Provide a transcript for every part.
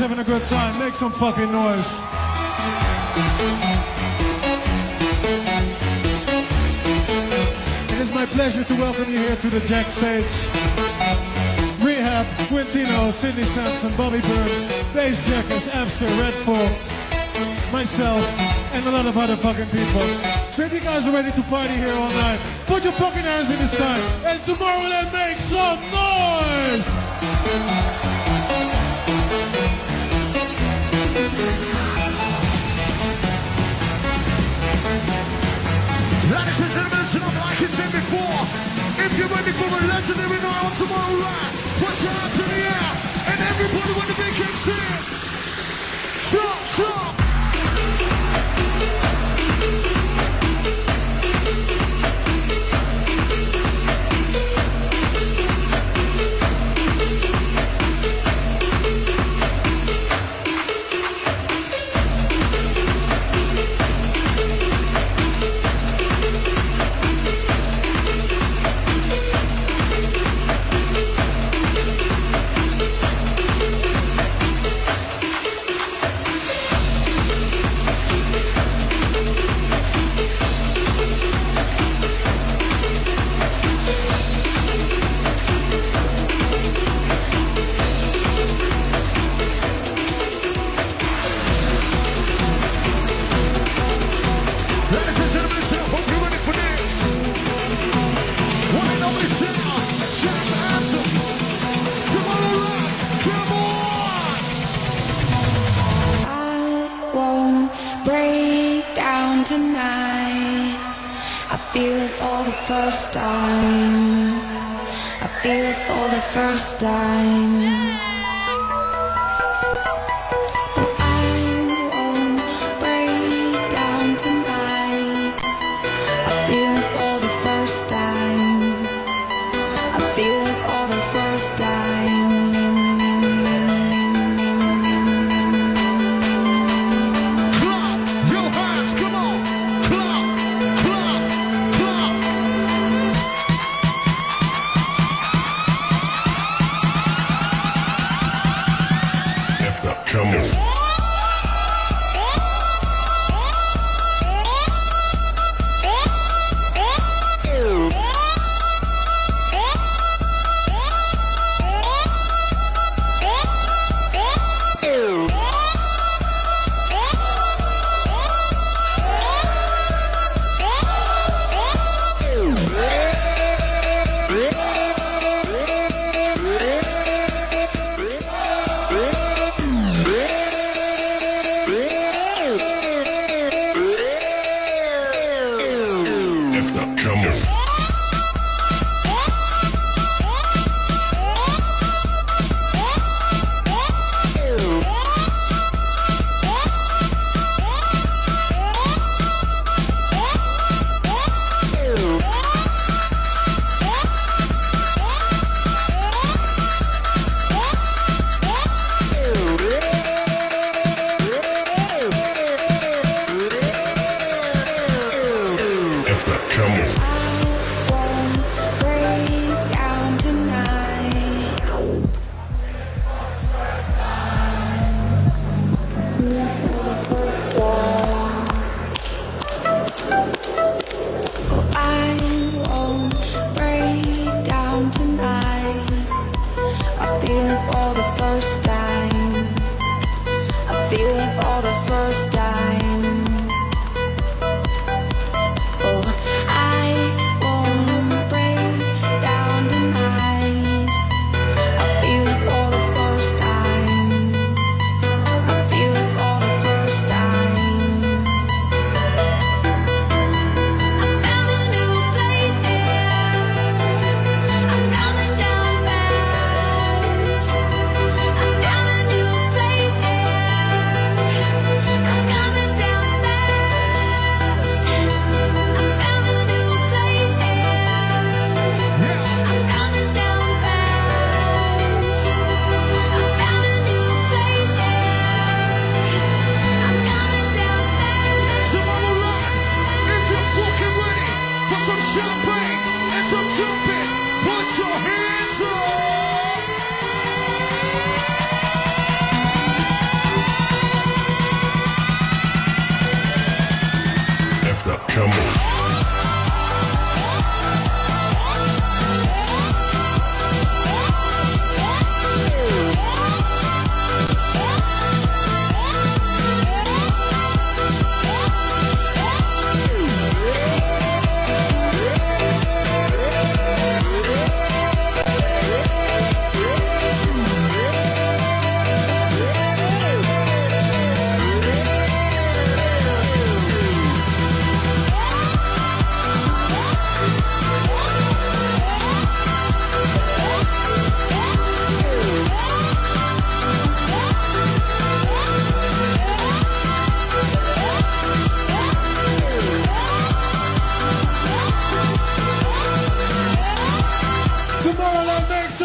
everybody's having a good time. Make some fucking noise. It is my pleasure to welcome you here to the Jacked Stage. Rehab, Quintino, Cindy Sampson, Bobby Burns, Bassjackers, Amsterdam, Redfoo, myself, and a lot of other fucking people. So if you guys are ready to party here all night, put your fucking hands in this time, and tomorrow let's make some noise! Ladies and gentlemen, tonight, like I said before, if you're ready for a legendary night on Tomorrowland, put your hands in the air, and everybody when the beat kicks in, chop, chop.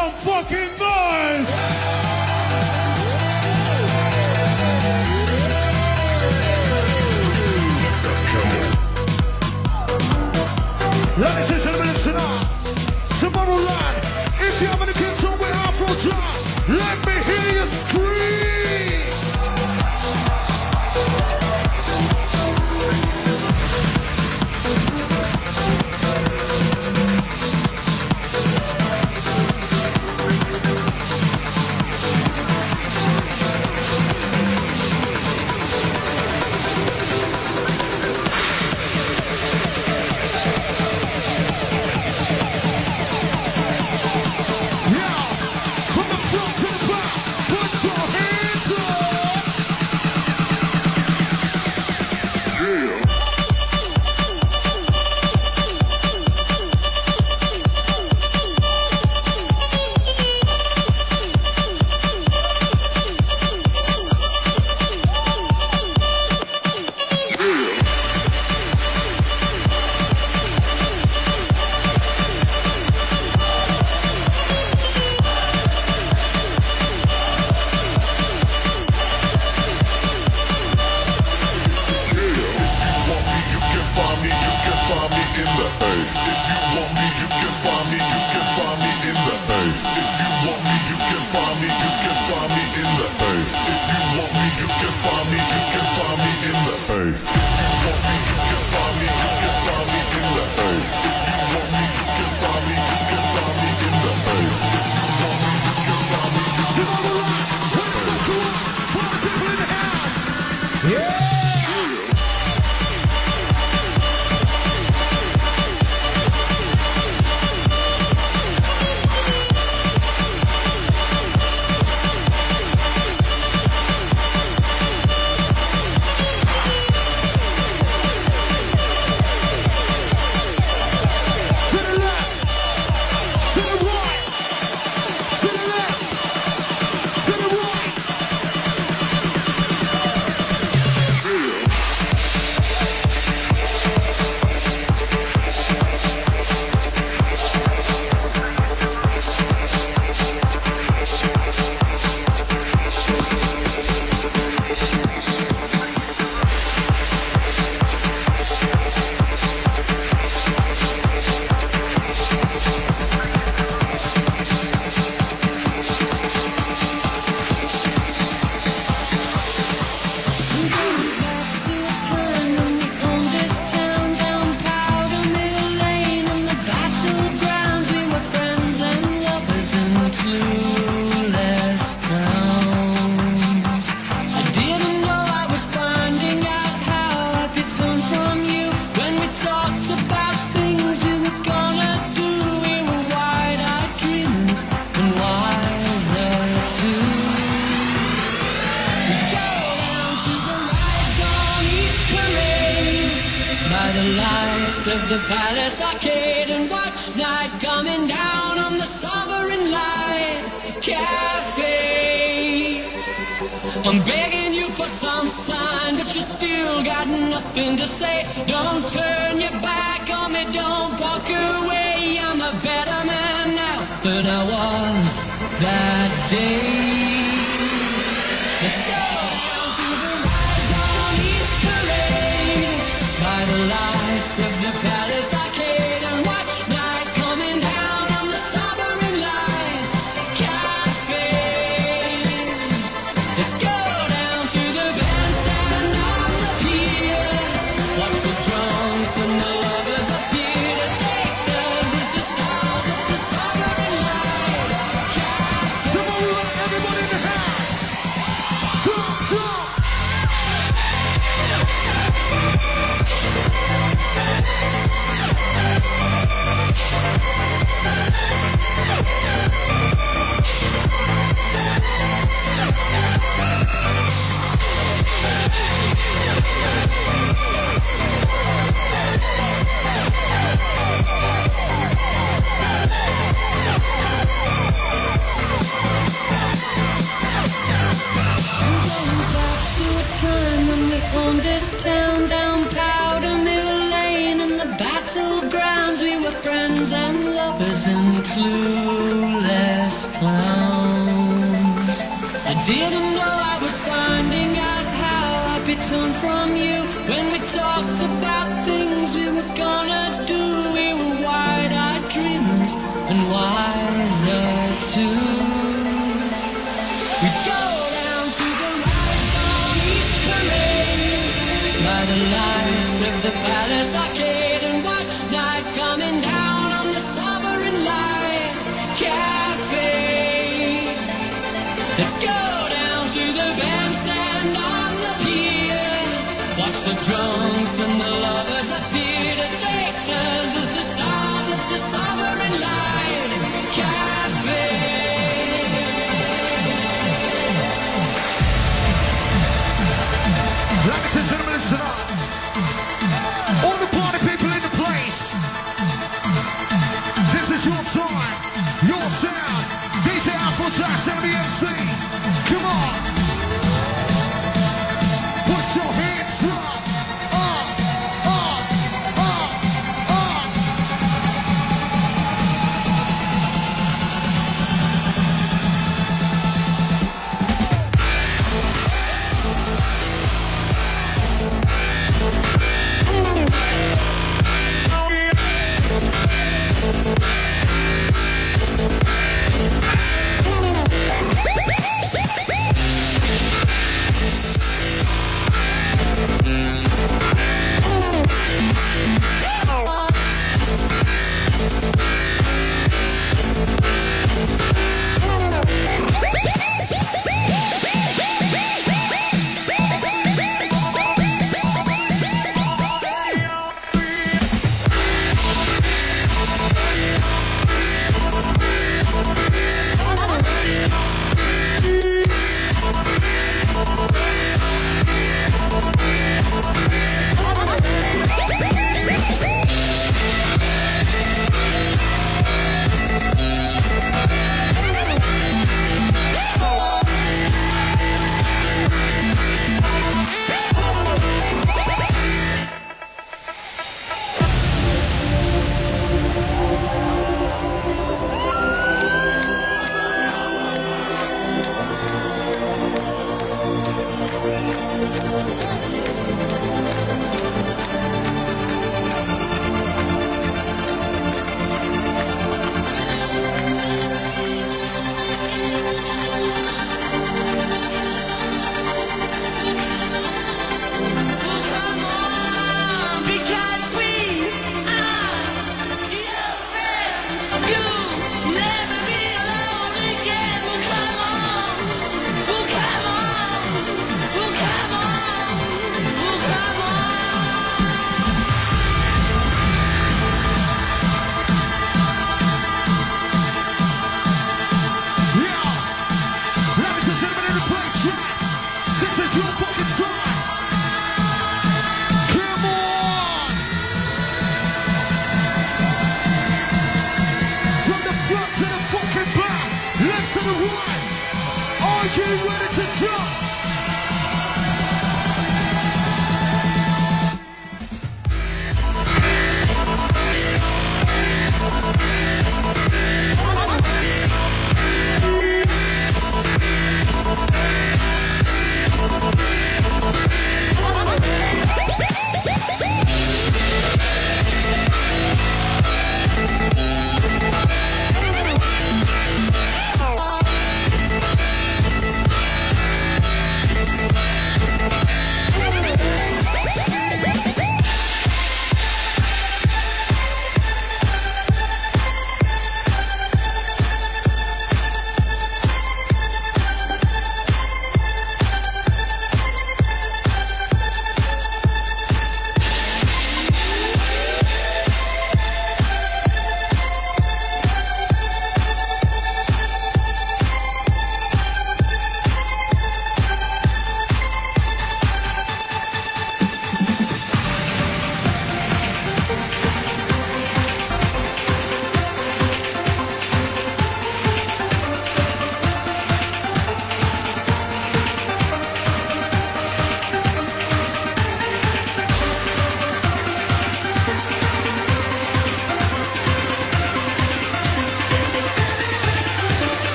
some fucking noise! Ladies and gentlemen, listen up. Tomorrow night, if you have any kids on with Afrojack, let me hear you scream! The Palace Arcade and watch night coming down on the Sovereign Light Cafe. I'm begging you for some sign, but you still got nothing to say. Don't turn your back on me, don't walk away. I'm a better man now than I was that day. Let's go down to the rise on East Parade by the lights of the Palace Arcade and watch night coming down on the Sovereign Light Cafe. Let's go down to the bandstand on the pier. Watch the drunks and the lovers appear to take turns as the stars of the Sovereign Light Cafe. Didn't know I was finding out how I'd be torn from you. When we talked about things we were gonna do, we were wide-eyed dreamers and wiser too. We'd go down to the rides on East Parade by the lights of the Palace Arcade and watch night coming down on the Sovereign Light Cafe. Let's go down to the bandstand on the pier, watch the drunks and the lovers appear to take turns as the stars at the Sovereign Light Cafe. Ladies and gentlemen, listen up. All the party people in the place, this is your time, your sound. DJ Afrojack, Cindy Sampson. Come on. Put your hands up.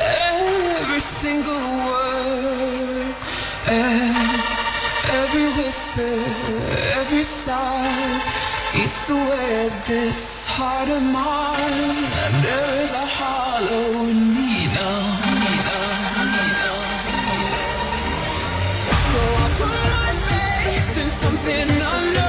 every single word and every whisper, every sigh eats away at this heart of mine, and there is a hollow need now. So I put my faith in something unknown.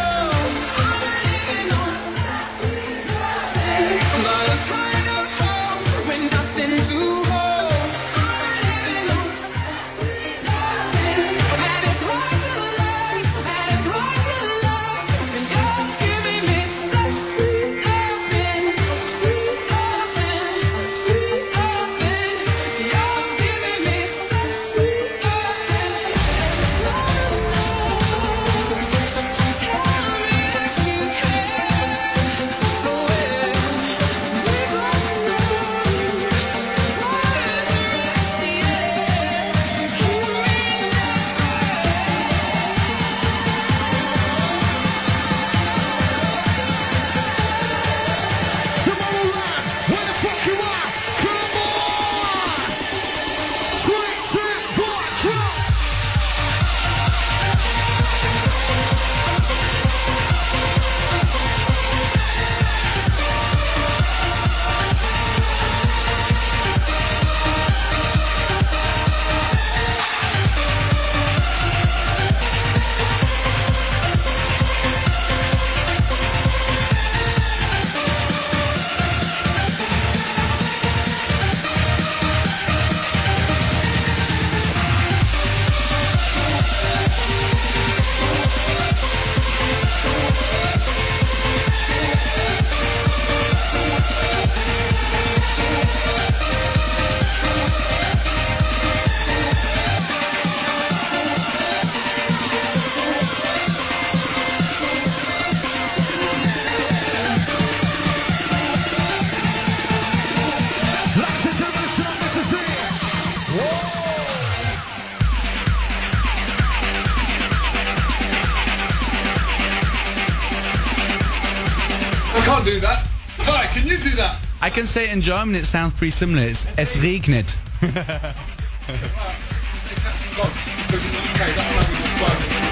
I can say in German it sounds pretty similar. It's Es regnet.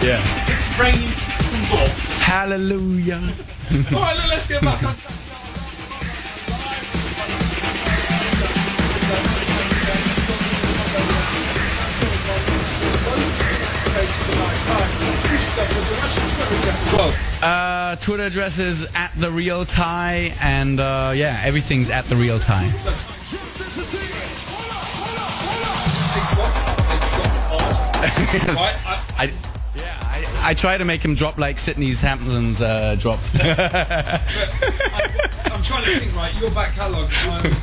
Yeah. It's raining some balls. Hallelujah. All right, let's get back on. Twitter address is @TheRealTai, and yeah, everything's @TheRealTai. I try to make him drop like Sidney Sampson's drops. I'm trying to think, right, your back catalogue,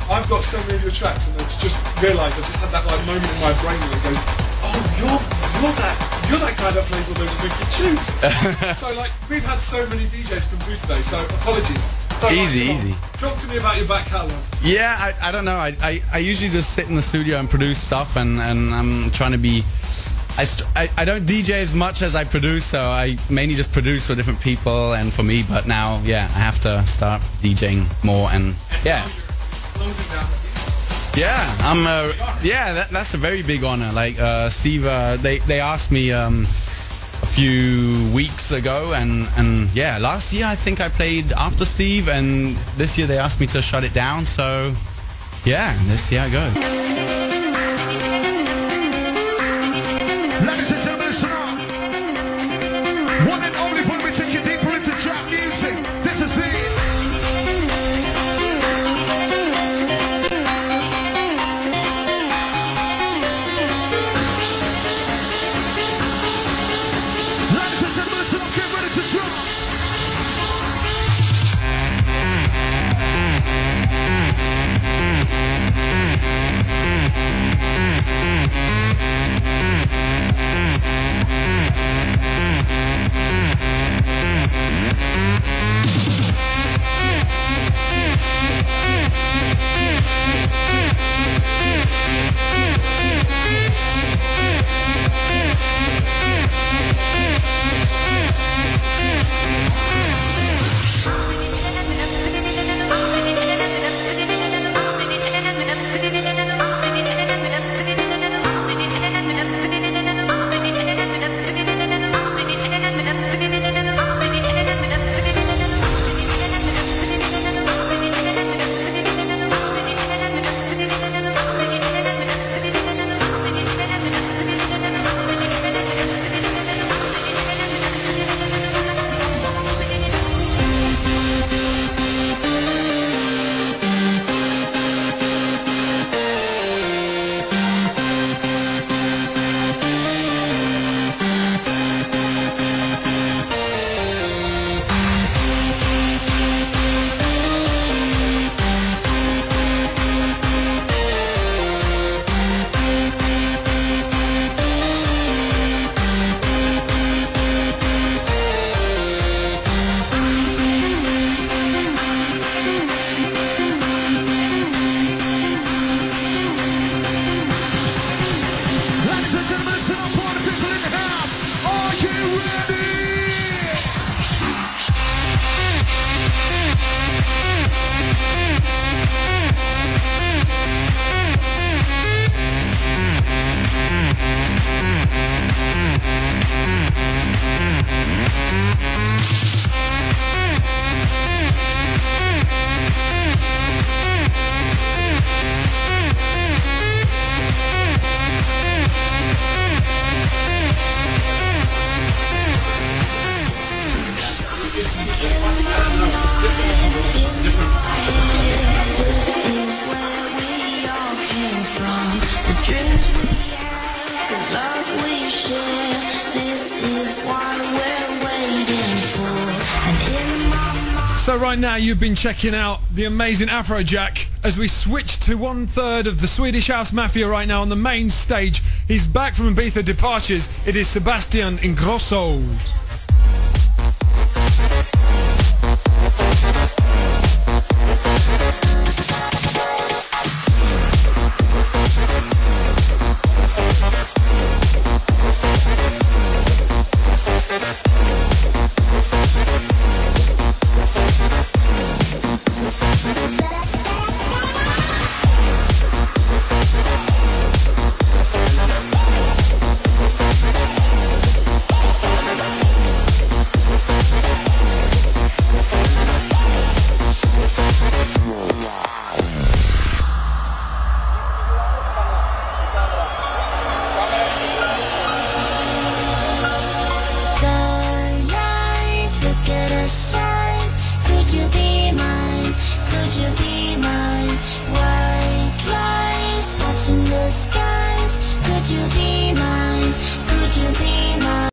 I've got so many of your tracks, and I've just realised, I've just had that like moment in my brain where it goes, oh, you're that guy that plays all those wicked tunes. So like, we've had so many DJs come through today, so apologies. So, easy. Talk to me about your back catalogue. Yeah, I don't know. I usually just sit in the studio and produce stuff, and I'm trying to be... I don't DJ as much as I produce, so I mainly just produce for different people and for me, but now, yeah, I have to start DJing more, and yeah. Yeah, I'm. Yeah, that's a very big honor. Like Steve, they asked me a few weeks ago, and yeah, last year I think I played after Steve, and this year they asked me to shut it down. So yeah, let's see how it goes. Ladies and gentlemen, it's on. One and only when we take you deeper into trap music. This is it. So right now you've been checking out the amazing Afrojack as we switch to one third of the Swedish House Mafia right now on the main stage. He's back from Ibiza departures. It is Sebastian Ingrosso.